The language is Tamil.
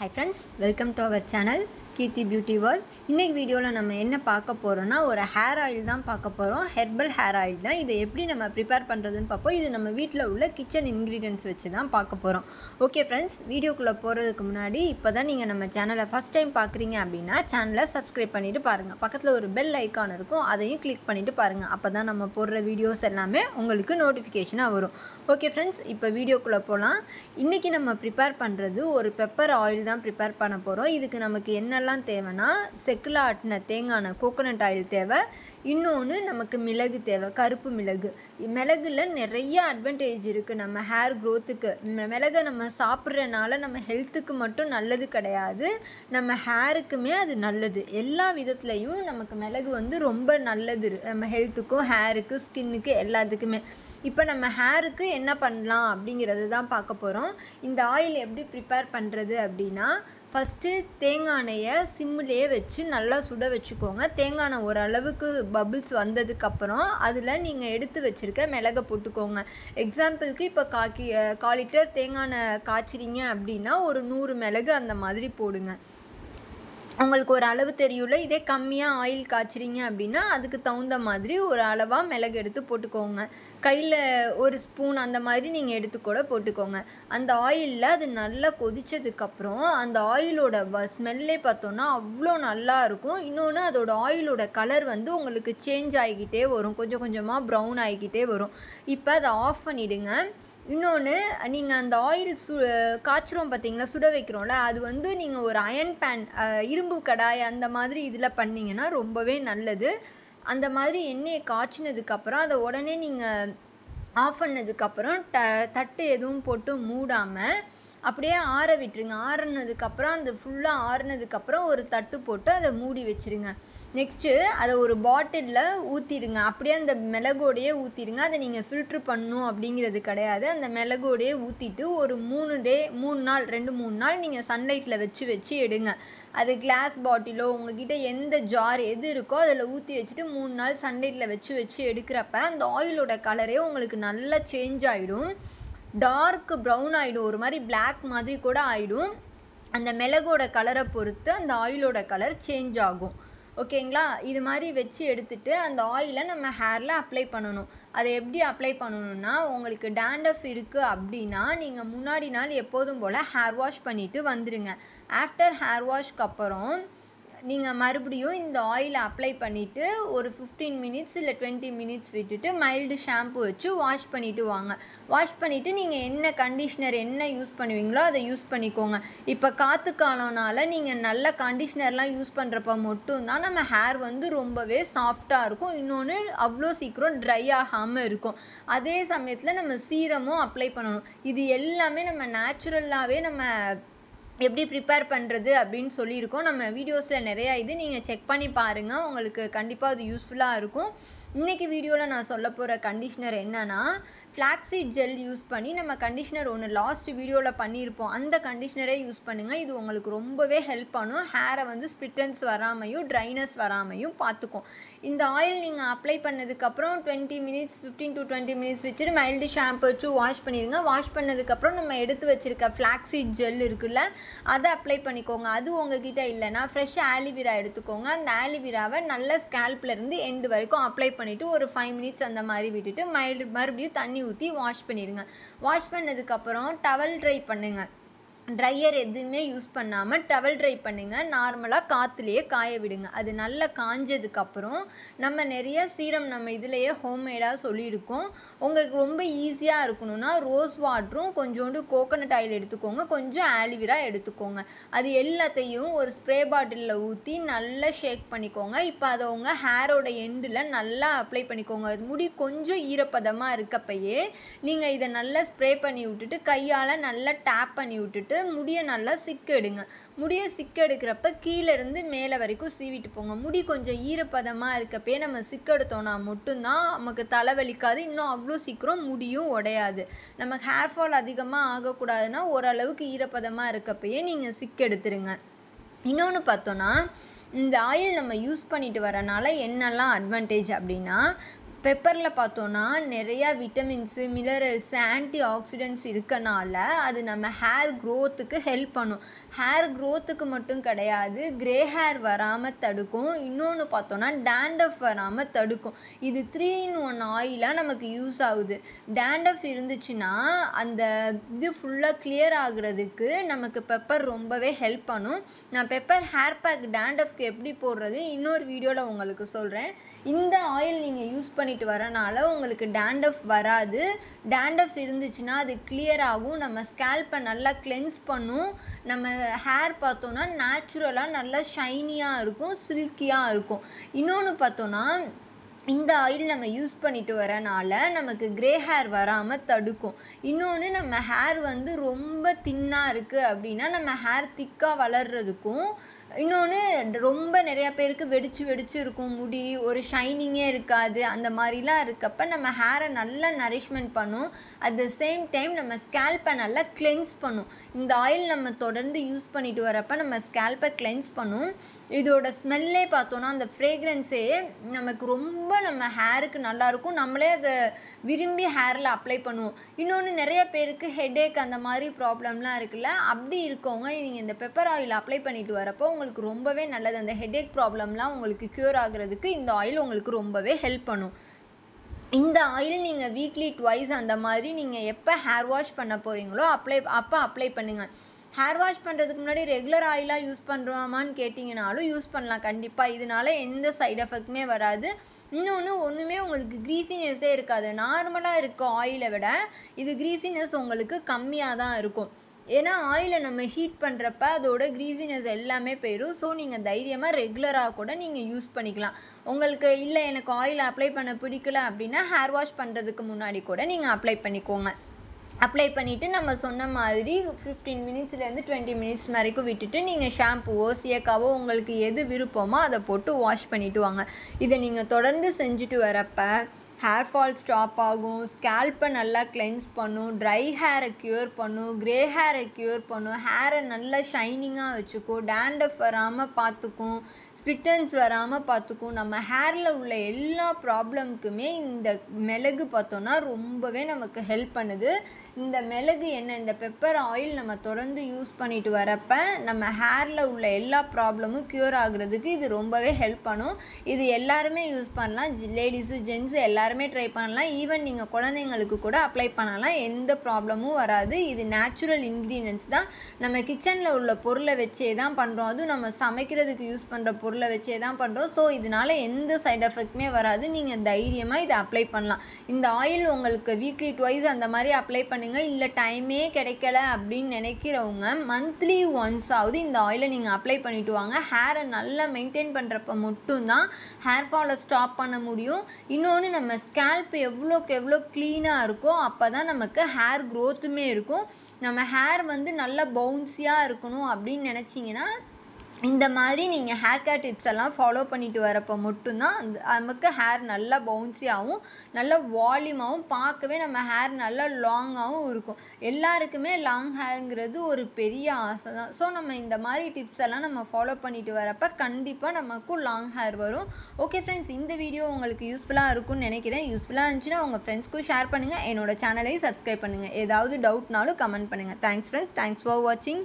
Hi friends, welcome to our channel Keerthi Beauty World. In this video la nama enna paaka porona or hair oil dhaan paaka porom, herbal hair oil dhaan. Idu eppadi nama prepare pandradunu paapom. Idu nama veetla ulla kitchen ingredients vechi dhaan paaka porom. Okay friends, video ku poradhukku munadi ippa dhaan neenga nama channel la first time paakringa appadina channel la subscribe pannittu paarenga. Pakkathula or bell icon irukum, adhaiyum click pannittu paarenga. Appo dhaan nama podra videos ellame ungalku notification varum. Okay friends, ipa video ku polam. Inniki nama prepare pandradhu or pepper oil dhaan prepare panna porom. Idukku namakku enna தேவனா செக்குல ஆட்டின தேங்காய் கோகனட் ஆயில் தேவை இன்னொன்னு நமக்கு மிளகு தேவை கருப்பு மிளகு மிளகுல நிறைய அட்வான்டேஜ் இருக்கு நம்ம ஹேர் growthக்கு மிளகு நம்ம சாப்பிறனால நம்ம ஹெல்த்துக்கு மட்டும் நல்லது கிடையாது நம்ம ஹேருக்குமே அது நல்லது எல்லா விதத்திலயும் நமக்கு மிளகு வந்து ரொம்ப நல்லது நம்ம ஹெல்த்துக்கு ஹேருக்கு ஸ்கின்னுக்கு எல்லாத்துக்குமே இப்போ நம்ம ஹேருக்கு என்ன பண்ணலாம் அப்படிங்கறது தான் பார்க்க போறோம் இந்த ஆயில் எப்படி prepare பண்றது அப்படினா First, தேங்காயை சிம்மிலே வெச்சு நல்லா சுட வெச்சுக்கோங்க தேங்காயை ஒரு அளவுக்கு bubbles வந்ததுக்கு அப்புறம் அதுல நீங்க எடுத்து வச்சிருக்க மிளகு போட்டுக்கோங்க எக்ஸாம்பிளுக்கு இப்ப 1/4 லிட்டர் தேங்காயை காய்ச்சறீங்க அப்படினா ஒரு 100 மிளகு அந்த மாதிரி போடுங்க உங்களுக்கு ஒரு அளவு தெரியும்ல இதே கம்மியா oil காய்ச்சறீங்க அப்படினா அதுக்கு தகுந்த மாதிரி ஒரு அளவா மிளகு எடுத்து போட்டுக்கோங்க கையில ஒரு ஸ்பூன் அந்த மாதிரி நீங்க எடுத்து கூட போட்டுக்கோங்க அந்த oilல அது நல்லா கொதிச்சதுக்கு அப்புறம் அந்த oilோட ஸ்மெல்லே பார்த்தோம்னா அவ்ளோ நல்லா இருக்கும் இன்னொரு அதோட oilோட கலர் வந்து உங்களுக்கு சேஞ்ச் ஆகிட்டே வரும் கொஞ்சம் கொஞ்சமா brown ஆகிட்டே வரும் இப்போ அதை ஆஃப் பண்ணிடுங்க இன்னொரு நீங்க அந்த oil காய்ச்சறோம் பாத்தீங்களா சுட வைக்கிறோம்ல அது வந்து நீங்க ஒரு iron pan இரும்பு கடாய் அந்த மாதிரி இதல பண்ணீங்கனா ரொம்பவே நல்லது அந்த மாதிரி எண்ணெய் காய்ச்சினதுக்கு அப்புறம் அத உடனே நீங்க ஆஃப் பண்ணதுக்கு அப்புறம் தட்டு எதுவும் போட்டு மூடாம அப்படியே ஆற விட்டுருங்க ஆறனதுக்கு அப்புறம் அந்த ஃபுல்லா ஆறனதுக்கு அப்புறம் ஒரு தட்டு போட்டு அதை மூடி வெச்சிருங்க நெக்ஸ்ட் அத ஒரு பாட்டில்ல ஊத்திடுங்க அப்படியே அந்த மிளகோடயே ஊத்திடுங்க அத நீங்க ஃபில்டர் பண்ணனும் அப்படிங்கிறது கிடையாது அந்த மிளகோடயே ஊத்திட்டு ஒரு 3 நாள் நீங்க சன்லைட்ல வெச்சு எடுங்க அது கிளாஸ் பாட்டிலோ உங்ககிட்ட எந்த ஜார் எது இருக்கோ ಅದல ஊத்தி வெச்சிட்டு 3 நாள் சன்லைட்ல வெச்சு எடுக்கறப்ப அந்த oilோட கலரே உங்களுக்கு நல்லா சேஞ்ச் ஆயிடும் Dark brown eyed or mari black madri koda aidum and the melagoda color பொறுத்து அந்த oiloda color change ஆகும் ஓகேங்களா இது மாதிரி வெச்சி எடுத்துட்டு அந்த oil நம்ம ஹேர்ல அப்ளை பண்ணனும் அது எப்படி அப்ளை பண்ணனும்னா உங்களுக்கு dandruff இருக்கு அப்படினா நீங்க முன்னாடி நாள் எப்போதும் போல ஹேர் வாஷ் பண்ணிட்டு வந்துருங்க ஆஃப்டர் ஹேர் வாஷ்க்கு அப்புறம் நீங்க மறுபடியும் இந்த oil அப்ளை பண்ணிட்டு ஒரு 15 minutes இல்ல 20 minutes விட்டுட்டு mild shampoo வச்சு வாஷ் பண்ணிட்டு வாங்க வாஷ் பண்ணிட்டு நீங்க என்ன கண்டிஷனர் என்ன யூஸ் பண்ணுவீங்களோ அதை யூஸ் பண்ணிக்கோங்க இப்ப காத்து காலனால நீங்க நல்ல கண்டிஷனர்லாம் யூஸ் பண்றப்ப மட்டும் தான் நம்ம ஹேர் வந்து ரொம்பவே சாஃப்ட்டா இருக்கும் இன்னொரு அவ்ளோ சீக்கிரம் dry ஆகாம இருக்கும் அதே சமயத்துல நம்ம சீரமும் அப்ளை பண்ணனும் இது எல்லாமே நம்ம நேச்சுரலாவே நம்ம எப்படி prepare பண்றது அப்படினு சொல்லி இருக்கோம் நம்ம வீடியோஸ்ல நிறைய இது நீங்க செக் பண்ணி பாருங்க உங்களுக்கு கண்டிப்பா அது யூஸ்ஃபுல்லா இருக்கும் இன்னைக்கு வீடியோல நான் சொல்லப் போற கண்டிஷனர் என்னன்னா flaxseed gel யூஸ் பண்ணி நம்ம கண்டிஷனர் ஒன்னு லாஸ்ட் வீடியோல பண்ணிருப்போம் அந்த கண்டிஷனரே யூஸ் பண்ணுங்க இது உங்களுக்கு ரொம்பவே ஹெல்ப் பண்ணும் ஹேரை வந்து ஸ்பிட்டன்ஸ் வராமையும் ட்ரைனஸ் வராமையும் பாத்துக்கும் இந்த ஆயில் நீங்க அப்ளை பண்ணதுக்கு அப்புறம் 20 minutes 15 to 20 minutes வெச்சு mild shampoo வச்சு வாஷ் பண்ணிடுங்க வாஷ் பண்ணதுக்கு அப்புறம் நம்ம எடுத்து வச்சிருக்க flaxseed gel இருக்குல அத அப்ளை பண்ணிக்கோங்க அது உங்ககிட்ட இல்லனா fresh aloe vera எடுத்துக்கோங்க அந்த aloe veraவை நல்ல scalpல இருந்து end வரைக்கும் அப்ளை பண்ணிட்டு ஒரு 5 minutes அந்த மாதிரி விட்டுட்டு mild மறுபடியும் தண்ணி ஊத்தி வாஷ் பண்ணிடுங்க வாஷ் பண்ணதுக்கு அப்புறம் டவல் ட்ரை பண்ணுங்க ட்ரையர் எதுமே யூஸ் பண்ணாம டவல் ட்ரை பண்ணுங்க நார்மலா காத்துலயே காய விடுங்க அது நல்லா காஞ்சதுக்கு அப்புறம் நம்ம நிறைய சீரம் நம்ம இதுலயே ஹோம்மேடா சொல்லி இருக்கோம் உங்களுக்கு ரொம்ப ஈஸியா இருக்கும்னா ரோஸ் வாட்டரும் கொஞ்சோண்டு கோகனட் ஆயில் எடுத்துக்கோங்க கொஞ்சம் aloe vera எடுத்துக்கோங்க அது எல்லாத்தையும் ஒரு ஸ்ப்ரே பாட்டில்ல ஊத்தி நல்லா ஷேக் பண்ணிக்கோங்க இப்போ அத உங்க ஹேரோட எண்ட்ல நல்லா அப்ளை பண்ணிக்கோங்க முடி கொஞ்சம் ஈரப்பதமா இருக்கப்பயே நீங்க இத நல்லா ஸ்ப்ரே பண்ணி விட்டுட்டு கையால நல்லா டேப் பண்ணி விட்டுட்டு முடிய நல்லா சிக்கெடுங்க முடிய சிக்கெடுக்கறப்ப கீழ இருந்து மேலே வரைக்கும் சீவிட்டு போங்க முடி கொஞ்சம் ஈரப்பதமா இருக்கப்பே நம்ம சிக்கெடுத்தோம்னா மட்டும் தான் நமக்கு தலை வலிக்காது இன்னும் அவ்ளோ சீக்கிரம் முடியும் உடையாது நமக்கு ஹேர் ஃபால் அதிகமா ஆக கூடாதுனா ஒரு அளவுக்கு ஈரப்பதமா இருக்கப்பே நீங்க சிக்கெடுத்துருங்க இன்னொன்னு பார்த்தோம்னா இந்த ஆயில் நம்ம யூஸ் பண்ணிட்டு வரனால என்னெல்லாம் அட்வான்டேஜ் அப்படினா பெப்பரில் பார்த்தோன்னா நிறையா விட்டமின்ஸு மினரல்ஸு ஆன்டி ஆக்சிடென்ட்ஸ் இருக்கனால அது நம்ம ஹேர் க்ரோத்துக்கு ஹெல்ப் பண்ணும். ஹேர் க்ரோத்துக்கு மட்டும் கிடையாது, க்ரே ஹேர் வராமல் தடுக்கும். இன்னொன்று பார்த்தோன்னா டேண்டஃப் வராமல் தடுக்கும். இது 3 in 1 ஆயிலாக நமக்கு யூஸ் ஆகுது. டேண்டஃப் இருந்துச்சுன்னா அந்த இது ஃபுல்லாக கிளியர் ஆகுறதுக்கு நமக்கு பெப்பர் ரொம்பவே ஹெல்ப் பண்ணும். நான் பெப்பர் ஹேர் பேக் டேண்டஃப்க்கு எப்படி போடுறது இன்னொரு வீடியோவில் உங்களுக்கு சொல்கிறேன். இந்த ஆயில் நீங்கள் யூஸ் பண்ணிட்டு வரனால உங்களுக்கு டேண்டஃப் வராது. டேண்டஃப் இருந்துச்சுன்னா அது கிளியர் ஆகும், நம்ம ஸ்கேல்பை நல்லா கிளென்ஸ் பண்ணும். நம்ம ஹேர் பார்த்தோன்னா நேச்சுரலாக நல்லா ஷைனியாக இருக்கும், சில்கியாக இருக்கும். இன்னொன்று பார்த்தோன்னா இந்த ஆயில் நம்ம யூஸ் பண்ணிட்டு வரனால நமக்கு க்ரே ஹேர் வராமல் தடுக்கும். இன்னொன்று, நம்ம ஹேர் வந்து ரொம்ப தின்னாக இருக்குது அப்படின்னா நம்ம ஹேர் திக்காக வளர்கிறதுக்கும், இன்னொன்று ரொம்ப நிறையா பேருக்கு வெடிச்சு வெடிச்சு இருக்கும் முடி, ஒரு ஷைனிங்கே இருக்காது, அந்த மாதிரிலாம் இருக்கப்ப நம்ம ஹேரை நல்லா நரிஷ்மெண்ட் பண்ணும். அட் த சேம் டைம் நம்ம ஸ்கேல்பை நல்லா கிளென்ஸ் பண்ணும். இந்த ஆயில் நம்ம தொடர்ந்து யூஸ் பண்ணிட்டு வரப்போ நம்ம ஸ்கேல்பை கிளென்ஸ் பண்ணும். இதோட ஸ்மெல்லே பார்த்தோன்னா அந்த ஃப்ரேக்ரன்ஸே நமக்கு ரொம்ப நம்ம ஹேருக்கு நல்லாயிருக்கும். நம்மளே அதை விரும்பி ஹேரில் அப்ளை பண்ணுவோம். இன்னொன்று, நிறைய பேருக்கு ஹெடேக் அந்த மாதிரி ப்ராப்ளம்லாம் இருக்குல்ல, அப்படி இருக்கவங்க நீங்கள் இந்த பெப்பர் ஆயில் அப்ளை பண்ணிட்டு வரப்போ உங்களுக்கு ரொம்பவே நல்லது. அந்த ஹெடேக் ப்ராப்ளம்லாம் உங்களுக்கு க்யூர் ஆகிறதுக்கு இந்த ஆயில் உங்களுக்கு ரொம்பவே ஹெல்ப் பண்ணும். இந்த ஆயில் நீங்கள் வீக்லி ட்வைஸ் அந்த மாதிரி நீங்கள் எப்போ ஹேர் வாஷ் பண்ண போகிறீங்களோ அப்போ அப்ளை பண்ணுங்கள். ஹேர் வாஷ் பண்ணுறதுக்கு முன்னாடி ரெகுலர் ஆயிலாக யூஸ் பண்ணுறோமான்னு கேட்டிங்கனாலும் யூஸ் பண்ணலாம் கண்டிப்பாக. இதனால் எந்த சைட் எஃபெக்ட்டுமே வராது. இன்னொன்று, ஒன்றுமே உங்களுக்கு க்ரீஸினஸ்ஸே இருக்காது. நார்மலாக இருக்க ஆயிலை விட இது க்ரீஸினஸ் உங்களுக்கு கம்மியாக தான் இருக்கும். ஏன்னா ஆயிலை நம்ம ஹீட் பண்ணுறப்ப அதோட க்ரீஸினஸ் எல்லாமே போயிடும். ஸோ நீங்கள் தைரியமாக ரெகுலராக கூட நீங்கள் யூஸ் பண்ணிக்கலாம். உங்களுக்கு இல்லை எனக்கு ஆயில் அப்ளை பண்ண பிடிக்கல அப்படின்னா ஹேர் வாஷ் பண்ணுறதுக்கு முன்னாடி கூட நீங்கள் அப்ளை பண்ணிக்கோங்க. அப்ளை பண்ணிவிட்டு நம்ம சொன்ன மாதிரி 15 minutes-லேருந்து 20 minutes வரைக்கும் விட்டுட்டு நீங்கள் ஷாம்புவோ சீயக்காவோ உங்களுக்கு எது விருப்பமோ அதை போட்டு வாஷ் பண்ணிவிட்டு வாங்க. இதை நீங்கள் தொடர்ந்து செஞ்சுட்டு வரப்போ ஹேர் ஃபால் ஸ்டாப் ஆகும், ஸ்கேல்பை நல்லா கிளென்ஸ் பண்ணும், ட்ரை ஹேரை க்யூர் பண்ணும், க்ரே ஹேரை க்யூர் பண்ணும், ஹேரை நல்லா ஷைனிங்காக வச்சுக்கும், டேண்டஃப் வராமல் பார்த்துக்கும், ஸ்பிட்டன்ஸ் வராமல் பார்த்துக்கும். நம்ம ஹேரில் உள்ள எல்லா ப்ராப்ளம்க்குமே இந்த மிளகு பார்த்தோன்னா ரொம்பவே நமக்கு ஹெல்ப் பண்ணுது. இந்த மிளகு என்ன, இந்த பெப்பர் ஆயில் நம்ம தொடர்ந்து யூஸ் பண்ணிட்டு வரப்போ நம்ம ஹேரில் உள்ள எல்லா ப்ராப்ளமும் க்யூர் ஆகுறதுக்கு இது ரொம்பவே ஹெல்ப் பண்ணும். இது எல்லாருமே யூஸ் பண்ணலாம், லேடிஸு ஜென்ஸு எல்லா எல்லாருமே ட்ரை பண்ணலாம். ஈவன் நீங்கள் குழந்தைங்களுக்கு கூட அப்ளை பண்ணலாம், எந்த ப்ராப்ளமும் வராது. இது நேச்சுரல் இன்க்ரீடியன்ட்ஸ் தான். நம்ம கிச்சனில் உள்ள பொருளை வச்சே தான் பண்ணுறோம், அதுவும் நம்ம சமைக்கிறதுக்கு யூஸ் பண்ணுற பொருளை வச்சே தான் பண்ணுறோம். ஸோ இதனால் எந்த சைட் எஃபெக்ட்டுமே வராது. நீங்கள் தைரியமாக இதை அப்ளை பண்ணலாம். இந்த ஆயில் உங்களுக்கு வீக்லி ட்வைஸ் அந்த மாதிரி அப்ளை பண்ணுங்கள். இல்லை டைமே கிடைக்கல அப்படின்னு நினைக்கிறவங்க மந்த்லி 1 ஆகுது இந்த ஆயிலை நீங்கள் அப்ளை பண்ணிட்டு வாங்க. ஹேரை நல்லா மெயின்டைன் பண்ணுறப்ப மட்டும்தான் ஹேர் ஃபாலை ஸ்டாப் பண்ண முடியும். இன்னொன்று, நம்ம ஸ்கேல்ப் எவ்வளோக்கு எவ்வளோ க்ளீனாக இருக்கோ அப்போ தான் நமக்கு ஹேர் க்ரோத்துமே இருக்கும். நம்ம ஹேர் வந்து நல்லா பவுன்ஸியாக இருக்கணும் அப்படின்னு நினச்சிங்கன்னா இந்த மாதிரி நீங்கள் ஹேர் கேர் டிப்ஸ் எல்லாம் ஃபாலோ பண்ணிட்டு வரப்போ மட்டும்தான் நமக்கு ஹேர் நல்லா பவுன்ஸியாகவும் நல்லா வால்யூமாகவும் பார்க்கவே நம்ம ஹேர் நல்லா லாங்காகவும் இருக்கும். எல்லாருக்குமே லாங் ஹேருங்கிறது ஒரு பெரிய ஆசை தான். ஸோ நம்ம இந்த மாதிரி டிப்ஸ் எல்லாம் நம்ம ஃபாலோ பண்ணிட்டு வரப்போ கண்டிப்பாக நமக்கும் லாங் ஹேர் வரும். ஓகே ஃப்ரெண்ட்ஸ், இந்த வீடியோ உங்களுக்கு யூஸ்ஃபுல்லாக இருக்கும்னு நினைக்கிறேன். யூஸ்ஃபுல்லாக இருந்துச்சுன்னா உங்கள் ஃப்ரெண்ட்ஸ்க்கும் ஷேர் பண்ணுங்கள், என்னோடய சேனலையும் சப்ஸ்கிரைப் பண்ணுங்கள். ஏதாவது டவுட்னாலும் கமெண்ட் பண்ணுங்கள். தேங்க்ஸ் ஃப்ரெண்ட்ஸ், தேங்க்ஸ் ஃபார் வாட்சிங்.